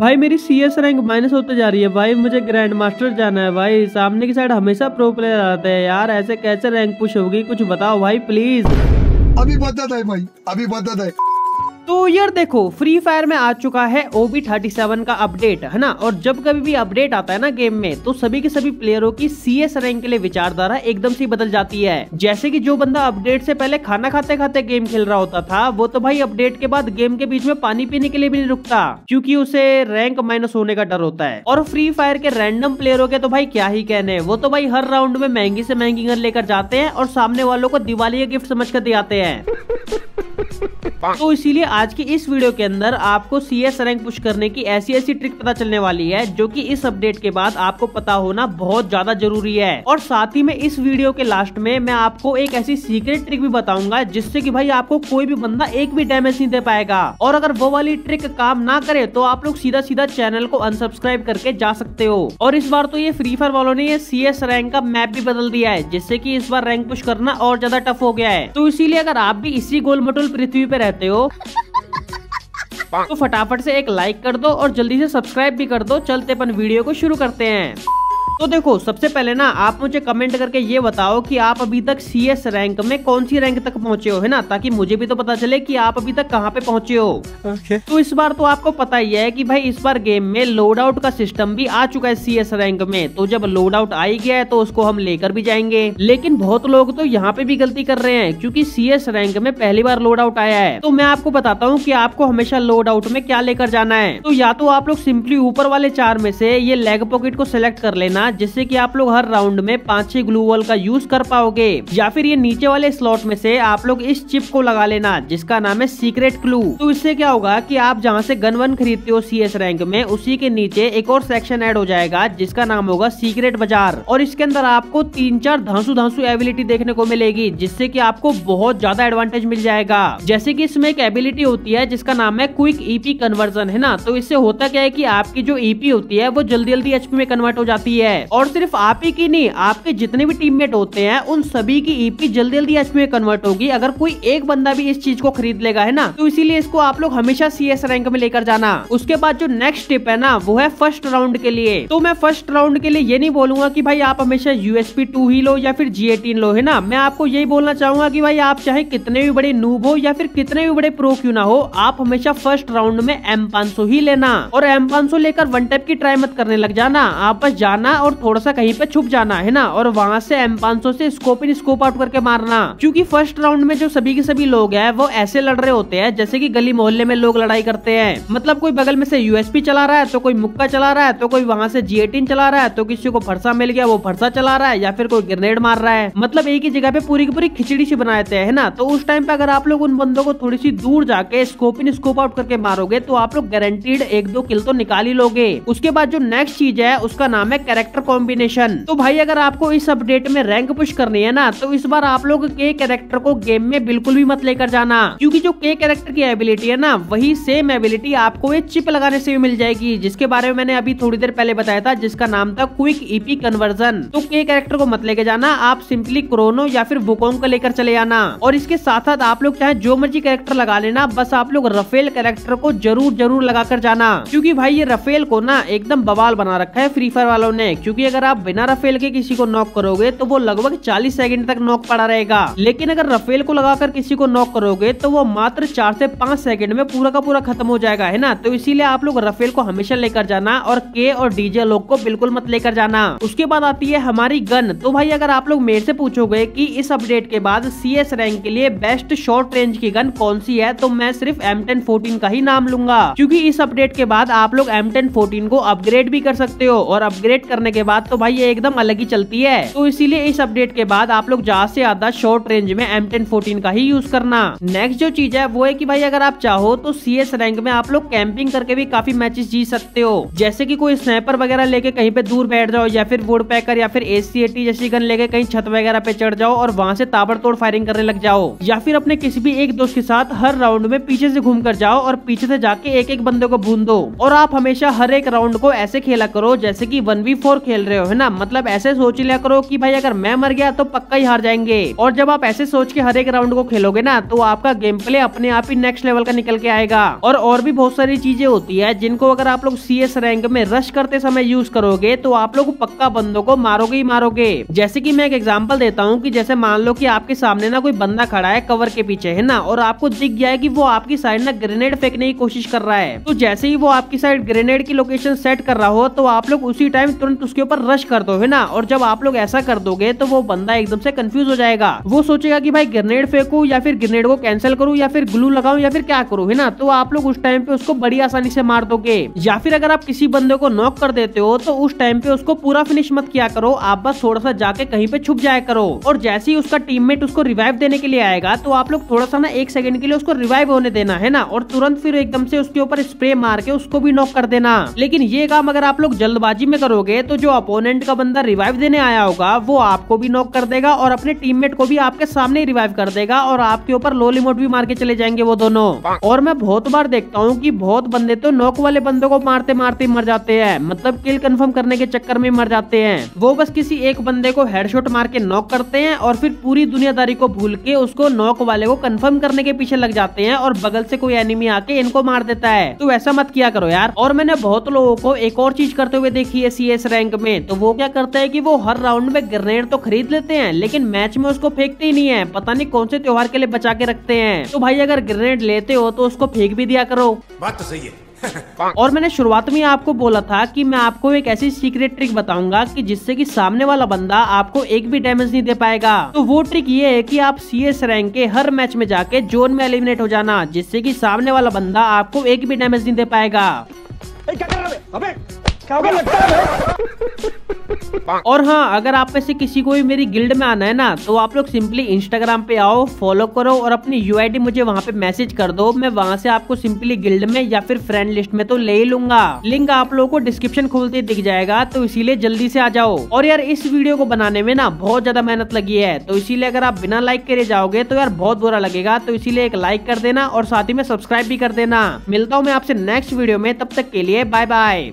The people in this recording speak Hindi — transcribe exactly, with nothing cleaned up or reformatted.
भाई मेरी सीएस रैंक माइनस होते जा रही है भाई, मुझे ग्रैंड मास्टर जाना है भाई। सामने की साइड हमेशा प्रो प्लेयर आते हैं यार, ऐसे कैसे रैंक पुश होगी, कुछ बताओ भाई प्लीज। अभी बता है भाई, अभी बता है। तो यार देखो फ्री फायर में आ चुका है ओबी थर्टी सेवन का अपडेट है ना, और जब कभी भी अपडेट आता है ना गेम में, तो सभी के सभी प्लेयरों की सीएस रैंक के लिए विचारधारा एकदम से बदल जाती है। जैसे कि जो बंदा अपडेट से पहले खाना खाते खाते गेम खेल रहा होता था, वो तो भाई अपडेट के बाद गेम के बीच में पानी पीने के लिए भी नहीं रुकता, क्योंकि उसे रैंक माइनस होने का डर होता है। और फ्री फायर के रैंडम प्लेयरों के तो भाई क्या ही कहने, वो तो भाई हर राउंड में महंगी से महंगी गन लेकर जाते हैं और सामने वालों को दिवाली का गिफ्ट समझ कर दे आते हैं। तो इसीलिए आज की इस वीडियो के अंदर आपको सीएस रैंक पुश करने की ऐसी ऐसी ट्रिक पता चलने वाली है, जो कि इस अपडेट के बाद आपको पता होना बहुत ज्यादा जरूरी है। और साथ ही में इस वीडियो के लास्ट में मैं आपको एक ऐसी सीक्रेट ट्रिक भी बताऊंगा, जिससे कि भाई आपको कोई भी बंदा एक भी डैमेज नहीं दे पाएगा। और अगर वो वाली ट्रिक काम ना करे तो आप लोग सीधा सीधा चैनल को अनसब्सक्राइब करके जा सकते हो। और इस बार तो ये फ्री फायर वालों ने ये सीएस रैंक का मैप भी बदल दिया है, जिससे की इस बार रैंक पुश करना और ज्यादा टफ हो गया है। तो इसीलिए अगर आप भी इसी गोलमटोल पृथ्वी पे रहते हो तो फटाफट से एक लाइक कर दो और जल्दी से सब्सक्राइब भी कर दो। चलते अपन वीडियो को शुरू करते हैं। तो देखो सबसे पहले ना आप मुझे कमेंट करके ये बताओ कि आप अभी तक सीएस रैंक में कौन सी रैंक तक पहुंचे हो है ना, ताकि मुझे भी तो पता चले कि आप अभी तक कहां पे पहुंचे हो। okay. तो इस बार तो आपको पता ही है कि भाई इस बार गेम में लोड आउट का सिस्टम भी आ चुका है सीएस रैंक में। तो जब लोड आउट आई गया है तो उसको हम लेकर भी जाएंगे, लेकिन बहुत लोग तो यहाँ पे भी गलती कर रहे हैं, क्यूँकी सीएस रैंक में पहली बार लोड आउट आया है। तो मैं आपको बताता हूँ की आपको हमेशा लोड आउट में क्या लेकर जाना है। तो या तो आप लोग सिंपली ऊपर वाले चार में से ये लेग पॉकेट को सिलेक्ट कर लेना, जिससे कि आप लोग हर राउंड में पांच छह ग्लू वॉल का यूज कर पाओगे। या फिर ये नीचे वाले स्लॉट में से आप लोग इस चिप को लगा लेना, जिसका नाम है सीक्रेट क्लू। तो इससे क्या होगा कि आप जहाँ से गन वन खरीदते हो सीएस रैंक में, उसी के नीचे एक और सेक्शन ऐड हो जाएगा, जिसका नाम होगा सीक्रेट बाजार। और इसके अंदर आपको तीन चार धांसू धांसू एबिलिटी देखने को मिलेगी, जिससे की आपको बहुत ज्यादा एडवांटेज मिल जाएगा। जैसे की इसमें एक एबिलिटी होती है जिसका नाम है क्विक ईपी कन्वर्जन है ना। तो इससे होता क्या है की आपकी जो ईपी होती है वो जल्दी जल्दी एचपी में कन्वर्ट हो जाती है। और सिर्फ आप ही की नहीं, आपके जितने भी टीममेट होते हैं उन सभी की ईपी जल्दी जल्दी एचपी में कन्वर्ट होगी, अगर कोई एक बंदा भी इस चीज को खरीद लेगा है ना। तो इसीलिए इसको आप लोग हमेशा सीएस रैंक में लेकर जाना। उसके बाद जो नेक्स्ट टिप है ना वो है फर्स्ट राउंड के लिए। तो मैं फर्स्ट राउंड के लिए ये नहीं बोलूंगा कि भाई आप हमेशा यूएसपी टू ही लो या फिर जी एटीन लो है ना। मैं आपको यही बोलना चाहूंगा की भाई आप चाहे कितने भी बड़े नूब हो या फिर कितने भी बड़े प्रो क्यूँ ना हो, आप हमेशा फर्स्ट राउंड में एम पाँच सौ ही लेना। और एम पाँच सौ लेकर वन टैप की ट्राई मत करने लग जाना, आप बस जाना और थोड़ा सा कहीं पे छुप जाना है ना, और वहाँ से एम पाँच सौ से स्कोप इन स्कोप आउट करके मारना। क्योंकि फर्स्ट राउंड में जो सभी के सभी लोग हैं वो ऐसे लड़ रहे होते हैं जैसे कि गली मोहल्ले में लोग लड़ाई करते हैं। मतलब कोई बगल में से यूएसपी चला रहा है, तो कोई मुक्का चला रहा है, तो कोई वहाँ से जी एटीन चला रहा है, तो किसी को फरसा मिल गया वो फरसा चला रहा है, या फिर कोई ग्रेनेड मार रहा है। मतलब एक ही जगह पे पूरी की पूरी खिचड़ी सी बना देते हैं ना। तो उस टाइम पे अगर आप लोग उन बंदों को थोड़ी सी दूर जाके स्कोप इन स्कोप आउट करके मारोगे तो आप लोग गारंटीड एक दो किल तो निकाल ही लोगे। उसके बाद जो नेक्स्ट चीज है उसका नाम है कैरेक्टर कॉम्बिनेशन। तो भाई अगर आपको इस अपडेट में रैंक पुश करनी है ना, तो इस बार आप लोग के कैरेक्टर को गेम में बिल्कुल भी मत लेकर जाना, क्योंकि जो के कैरेक्टर की एबिलिटी है ना वही सेम एबिलिटी आपको एक चिप लगाने से भी मिल जाएगी, जिसके बारे में मैंने अभी थोड़ी देर पहले बताया था, जिसका नाम था क्विक ईपी कन्वर्जन। तो के कैरेक्टर को मत लेके जाना, आप सिंपली क्रोनो या फिर वुकोंग को लेकर चले आना। और इसके साथ साथ आप लोग चाहे जो मर्जी कैरेक्टर लगा लेना, बस आप लोग रफेल कैरेक्टर को जरूर जरूर लगा कर जाना, क्यूँकी भाई ये रफेल को ना एकदम बवाल बना रखा है फ्री फायर वालों ने। क्योंकि अगर आप बिना रफेल के किसी को नॉक करोगे तो वो लगभग चालीस सेकंड तक नॉक पड़ा रहेगा, लेकिन अगर रफेल को लगाकर किसी को नॉक करोगे तो वो मात्र चार से पाँच सेकंड में पूरा का पूरा खत्म हो जाएगा है ना। तो इसीलिए आप लोग रफेल को हमेशा लेकर जाना और के और डीजे लोग को बिल्कुल मत लेकर जाना। उसके बाद आती है हमारी गन। तो भाई अगर आप लोग मेरे से पूछोगे कि इस अपडेट के बाद सीएस रैंक के लिए बेस्ट शॉर्ट रेंज की गन कौन सी है, तो मैं सिर्फ एम टेन फोर्टीन का ही नाम लूंगा, क्यूँकी इस अपडेट के बाद आप लोग एम टेन फोर्टीन को अपग्रेड भी कर सकते हो, और अपग्रेड करने के बाद तो भाई ये एकदम अलग ही चलती है। तो इसीलिए इस अपडेट के बाद आप लोग ज्यादा से ज्यादा शॉर्ट रेंज में एम टेन फोर्टीन का ही यूज करना। नेक्स्ट जो चीज है वो है कि भाई अगर आप चाहो तो सीएस रैंक में आप लोग कैंपिंग करके भी काफी मैचेस जीत सकते हो, जैसे कि कोई स्नाइपर वगैरह लेके कहीं पे दूर बैठ जाओ, या फिर वुडपैकर या फिर एसीएटी जैसी गन लेके कहीं छत वगैरह पे चढ़ जाओ और वहाँ से ताबड़तोड़ फायरिंग करने लग जाओ, या फिर अपने किसी भी एक दोस्त के साथ हर राउंड में पीछे से घूम कर जाओ और पीछे से जाके एक एक बंदे को भून दो। और आप हमेशा हर एक राउंड को ऐसे खेला करो जैसे की वन वी फोर खेल रहे हो, है ना। मतलब ऐसे सोच लिया करो कि भाई अगर मैं मर गया तो पक्का ही हार जाएंगे। और जब आप ऐसे सोच के हर एक राउंड को खेलोगे ना तो आपका गेम प्ले अपने आप ही नेक्स्ट लेवल का निकल के आएगा। और और भी बहुत सारी चीजें होती है जिनको अगर आप लोग सीएस रैंक में रश करते समय यूज करोगे तो आप लोग पक्का बंदों को मारोगे ही मारोगे। जैसे कि मैं एक एग्जांपल देता हूँ कि जैसे मान लो कि आपके सामने ना कोई बंदा खड़ा है कवर के पीछे, है ना, और आपको दिख गया है कि वो आपकी साइड ना ग्रेनेड फेंकने की कोशिश कर रहा है। तो जैसे ही वो आपकी साइड ग्रेनेड की लोकेशन सेट कर रहा हो तो आप लोग उसी टाइम तुरंत उसके ऊपर रश कर दो, है ना। और जब आप लोग ऐसा कर दोगे तो वो बंदा एकदम से कंफ्यूज हो जाएगा। वो सोचेगा कि भाई ग्रेनेड फेंकू या फिर ग्रेनेड को कैंसिल करूँ या फिर ग्लू लगाऊं या फिर क्या करूँ, है ना। तो आप लोग उस टाइम पे उसको बड़ी आसानी से मार दोगे। या फिर अगर आप किसी बंदे को नॉक कर देते हो तो उस टाइम पे उसको पूरा फिनिश मत किया करो, आप बस थोड़ा सा जाके कहीं पे छुप जाया करो। और जैसे ही उसका टीममेट उसको रिवाइव देने के लिए आएगा तो आप लोग थोड़ा सा ना एक सेकंड के लिए उसको रिवाइव होने देना, है ना, और तुरंत फिर एकदम से उसके ऊपर स्प्रे मार के उसको भी नॉक कर देना। लेकिन ये काम अगर आप लोग जल्दबाजी में करोगे तो जो अपोनेंट का बंदा रिवाइव देने आया होगा वो आपको भी नॉक कर देगा और अपने टीममेट को भी आपके सामने रिवाइव कर देगा और आपके ऊपर लो रिमोट भी मार के चले जाएंगे वो दोनों। और मैं बहुत बार देखता हूँ कि बहुत बंदे तो नॉक वाले बंदों को मारते मारते मर जाते हैं, मतलब किल कंफर्म करने के चक्कर में मर जाते हैं। वो बस किसी एक बंदे को हेडशॉट मार के नॉक करते हैं और फिर पूरी दुनियादारी को भूल के उसको नॉक वाले को कंफर्म करने के पीछे लग जाते हैं और बगल से कोई एनिमी आके इनको मार देता है। तो ऐसा मत किया करो यार। और मैंने बहुत लोगों को एक और चीज करते हुए देखी है सीएस रैंक में। तो वो क्या करता है कि वो हर राउंड में ग्रेनेड तो खरीद लेते हैं लेकिन मैच में उसको फेंकते ही नहीं है, पता नहीं कौन से त्योहार के लिए बचा के रखते हैं। तो भाई अगर ग्रेनेड लेते हो तो उसको फेंक भी दिया करो। बात तो सही है। और मैंने शुरुआत में आपको बोला था कि मैं आपको एक ऐसी सीक्रेट ट्रिक बताऊंगा कि जिससे कि सामने वाला बंदा आपको एक भी डैमेज नहीं दे पाएगा। तो वो ट्रिक ये है कि आप सीएस रैंक के हर मैच में जाके जोन में एलिमिनेट हो जाना, जिससे कि सामने वाला बंदा आपको एक भी डैमेज नहीं दे पाएगा। ए, क्या कर रहा है? अबे, क्या हो गया? लगता है और हाँ, अगर आप में से किसी को भी मेरी गिल्ड में आना है ना तो आप लोग सिंपली इंस्टाग्राम पे आओ, फॉलो करो और अपनी यूआईडी मुझे वहाँ पे मैसेज कर दो। मैं वहाँ से आपको सिंपली गिल्ड में या फिर फ्रेंड लिस्ट में तो ले ही लूंगा। लिंक आप लोगों को डिस्क्रिप्शन खोलते दिख जाएगा, तो इसीलिए जल्दी से आ जाओ। और यार इस वीडियो को बनाने में ना बहुत ज्यादा मेहनत लगी है, तो इसीलिए अगर आप बिना लाइक करे जाओगे तो यार बहुत बुरा लगेगा। तो इसीलिए एक लाइक कर देना और साथ ही में सब्सक्राइब भी कर देना। मिलता हूँ मैं आपसे नेक्स्ट वीडियो में, तब तक के लिए बाय बाय।